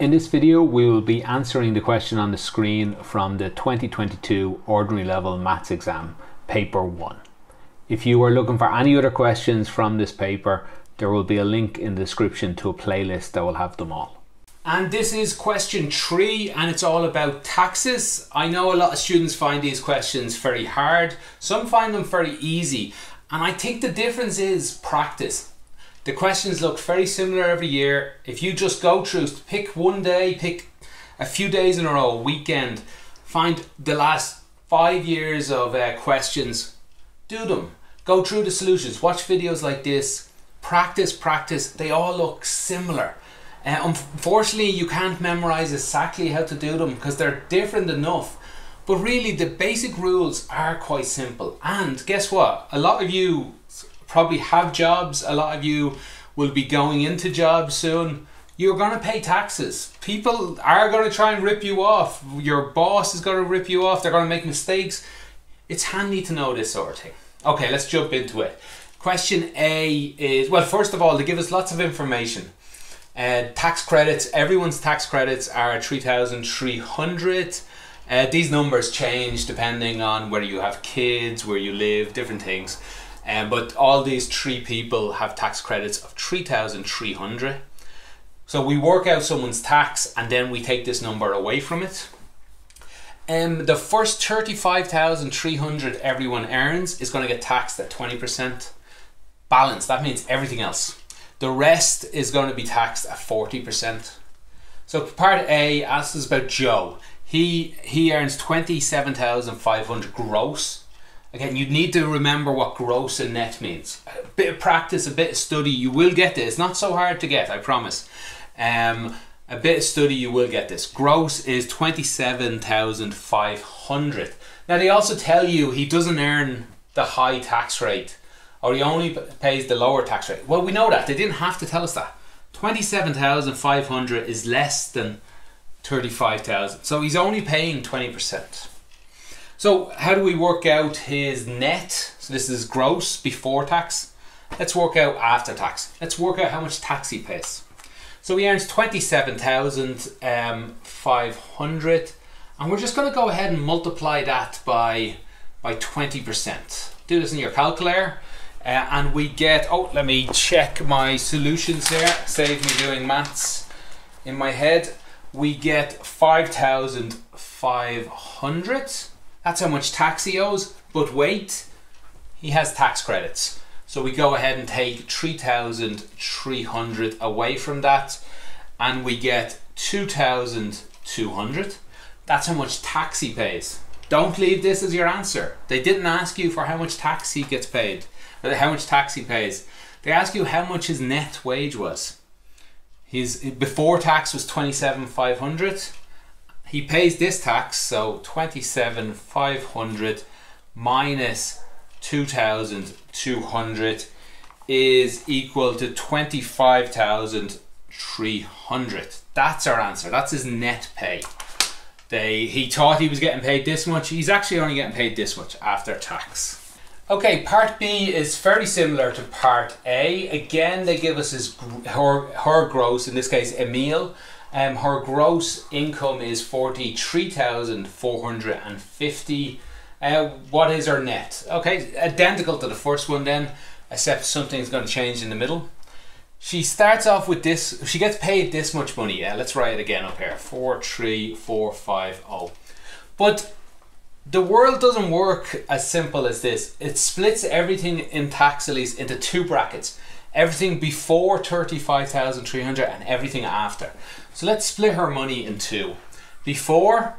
In this video we will be answering the question on the screen from the 2022 Ordinary Level Maths Exam, Paper 1. If you are looking for any other questions from this paper, there will be a link in the description to a playlist that will have them all. And this is question 3 and it's all about taxes. I know a lot of students find these questions very hard, some find them very easy, and I think the difference is practice. The questions look very similar every year. If you just go through, pick one day, pick a few days in a row, a weekend, find the last 5 years of questions, do them. Go through the solutions, watch videos like this, practice, they all look similar. Unfortunately, you can't memorize exactly how to do them because they're different enough. But really, the basic rules are quite simple. And guess what? A lot of you probably have jobs, a lot of you will be going into jobs soon. You're gonna pay taxes. People are gonna try and rip you off. Your boss is gonna rip you off. They're gonna make mistakes. It's handy to know this sort of thing. Okay, let's jump into it. Question A is, well, first of all, they give us lots of information. Tax credits, everyone's tax credits are 3,300. These numbers change depending on whether you have kids, where you live, different things. But all these three people have tax credits of 3,300. So we work out someone's tax and then we take this number away from it. The first 35,300 everyone earns is going to get taxed at 20%. Balance, that means everything else. The rest is going to be taxed at 40%. So part A asks us about Joe. He earns 27,500 gross. Again, you need to remember what gross and net means. A bit of practice, a bit of study, you will get this. It's not so hard to get, I promise. A bit of study, you will get this. Gross is 27,500. Now, they also tell you he doesn't earn the high tax rate, or he only pays the lower tax rate. Well, we know that. They didn't have to tell us that. 27,500 is less than 35,000. So he's only paying 20%. So how do we work out his net? So this is gross before tax. Let's work out after tax. Let's work out how much tax he pays. So he earns 27,500, and we're just gonna go ahead and multiply that by 20%. Do this in your calculator, and we get, oh, let me check my solutions here. Save me doing maths in my head. We get 5,500. That's how much tax he owes, but wait, he has tax credits. So we go ahead and take 3,300 away from that, and we get 2,200. That's how much tax he pays. Don't leave this as your answer. They didn't ask you for how much tax he gets paid, or how much tax he pays. They ask you how much his net wage was. His before tax was 27,500. He pays this tax, so 27,500 minus 2,200 is equal to 25,300. That's our answer. That's his net pay. He thought he was getting paid this much. He's actually only getting paid this much after tax. Okay, part B is very similar to part A. Again, they give us his her gross, in this case Emil. Her gross income is 43,450. What is her net? Okay, identical to the first one then, except something's going to change in the middle. She starts off with this, she gets paid this much money. Yeah, let's write it again up here, 43,450. But the world doesn't work as simple as this. It splits everything in tax release into two brackets. Everything before 35,300 and everything after. So let's split her money in two. Before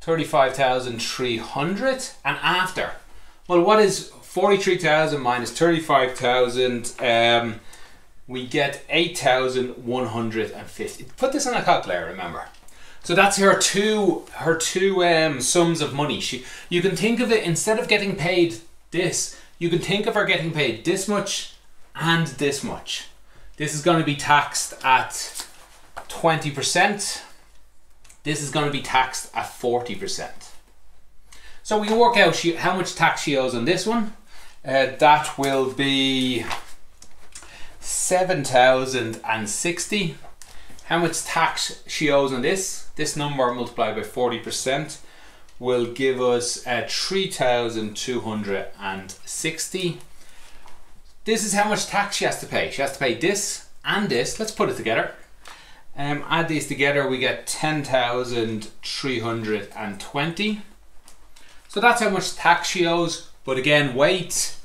35,300 and after. Well, what is 43,000 minus 35,000? We get 8,150. Put this on a calculator, remember. So that's her two sums of money. You can think of it, instead of getting paid this, you can think of her getting paid this much and this much. This is going to be taxed at 20%. This is going to be taxed at 40%. So we can work out how much tax she owes on this one. That will be 7,060. how much tax she owes on this. This number multiplied by 40% will give us 3,260. This is how much tax she has to pay. She has to pay this and this. Let's put it together. Add these together, we get 10,320. So that's how much tax she owes. But again, wait,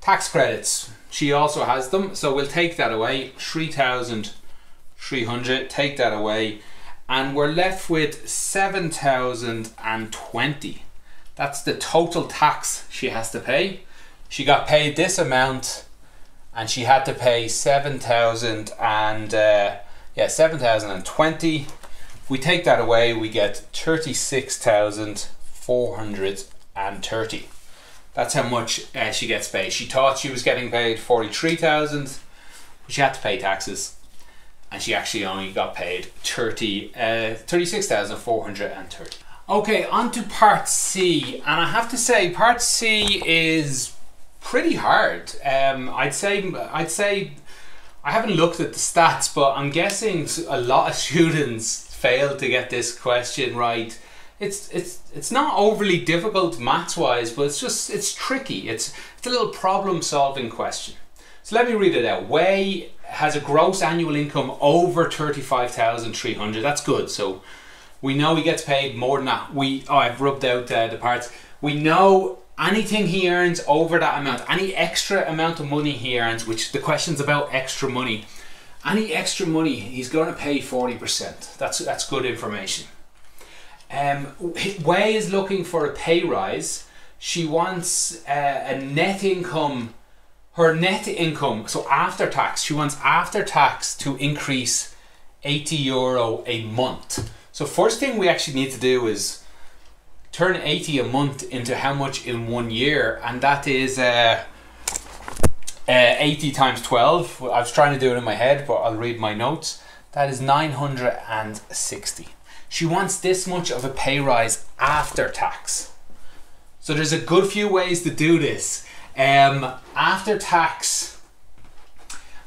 tax credits. She also has them, so we'll take that away. 3,300, take that away, and we're left with 7,020. That's the total tax she has to pay. She got paid this amount, and she had to pay 7,020. If we take that away, we get 36,430. That's how much she gets paid. She thought she was getting paid 43,000, but she had to pay taxes, and she actually only got paid 36,430. Okay, on to part C, and I have to say, part C is pretty hard. I'd say. I haven't looked at the stats, but I'm guessing a lot of students failed to get this question right. It's not overly difficult maths-wise, but it's tricky. It's a little problem-solving question. So let me read it out. Wei has a gross annual income over 35,300. That's good. So we know he gets paid more than that. I've rubbed out the parts. We know anything he earns over that amount, any extra amount of money he earns, which the question's about extra money. Any extra money, he's going to pay 40%. That's good information. Wei is looking for a pay rise. She wants a net income, her net income, so after tax, she wants after tax to increase €80 a month. So first thing we actually need to do is turn 80 a month into how much in 1 year, and that is 80 times 12. I was trying to do it in my head, but I'll read my notes. That is 960. She wants this much of a pay rise after tax. So there's a good few ways to do this. After tax,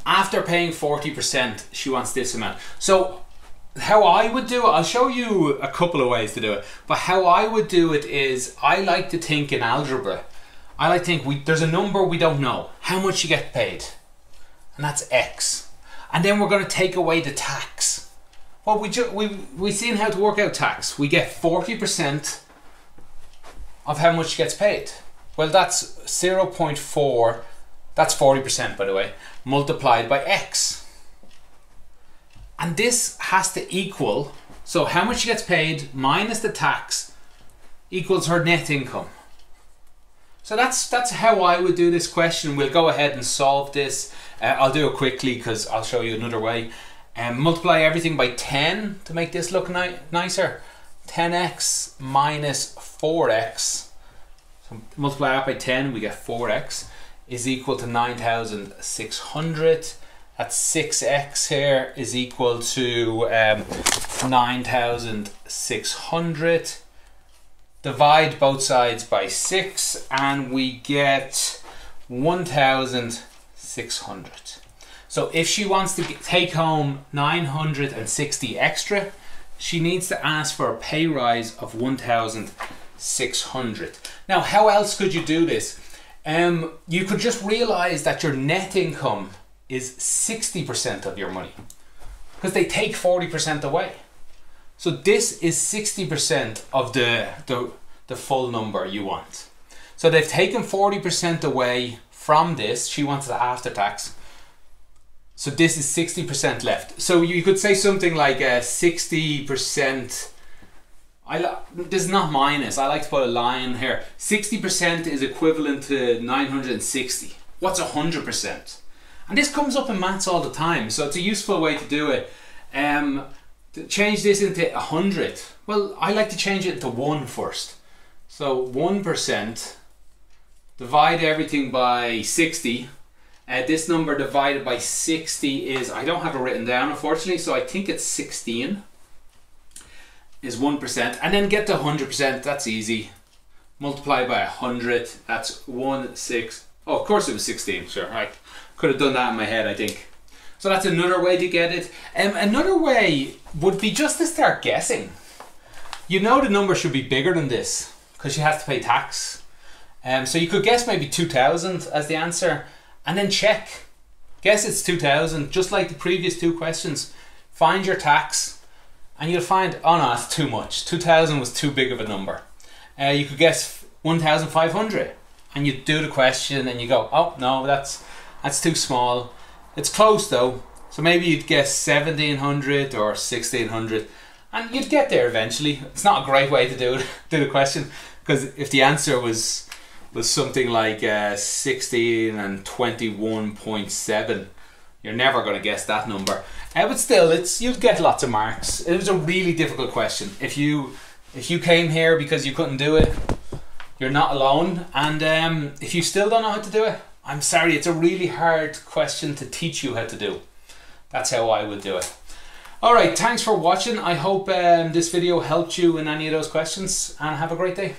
after paying 40%, she wants this amount. So how I would do it, I'll show you a couple of ways to do it, but how I would do it is, I like to think in algebra, I like to think there's a number we don't know, how much you get paid, and that's X, and then we're going to take away the tax. Well, we've seen how to work out tax. We get 40% of how much gets paid. Well, that's 0.4, that's 40% by the way, multiplied by X. And this has to equal, so how much she gets paid minus the tax equals her net income. So that's how I would do this question. We'll go ahead and solve this. I'll do it quickly because I'll show you another way. Multiply everything by 10 to make this look nicer. 10x minus 4x, so multiply that by 10, we get 4x, is equal to 9,600. That's 6x here is equal to 9,600. Divide both sides by 6 and we get 1,600. So if she wants to take home 960 extra, she needs to ask for a pay rise of 1,600. Now, how else could you do this? You could just realize that your net income is 60% of your money, because they take 40% away. So this is 60% of the full number you want. So they've taken 40% away from this. She wants the after tax. So this is 60% left. So you could say something like 60%. This is not minus. I like to put a line here. 60% is equivalent to 960. What's 100%? And this comes up in maths all the time. So it's a useful way to do it. To change this into 100. Well, I like to change it to 1 first. So 1%, divide everything by 60. This number divided by 60 is, I don't have it written down unfortunately, so I think it's 16, is 1%, and then get to 100%, that's easy. Multiply by 100, that's 1, 6, oh of course it was 16, sure, I could have done that in my head I think. So that's another way to get it. Another way would be just to start guessing. You know the number should be bigger than this because you have to pay tax. So you could guess maybe 2,000 as the answer and then check. Guess it's 2,000, just like the previous two questions. Find your tax and you'll find, oh no, it's too much. 2,000 was too big of a number. You could guess 1,500 and you do the question and you go, oh no, that's too small. It's close though. So maybe you'd guess 1,700 or 1,600 and you'd get there eventually. It's not a great way to do the question, because if the answer was something like 16 and 21.7, you're never going to guess that number. But still, you'd get lots of marks. It was a really difficult question. If you came here because you couldn't do it, you're not alone. And if you still don't know how to do it, I'm sorry, it's a really hard question to teach you how to do. That's how I would do it. Alright, thanks for watching. I hope this video helped you in any of those questions, and have a great day.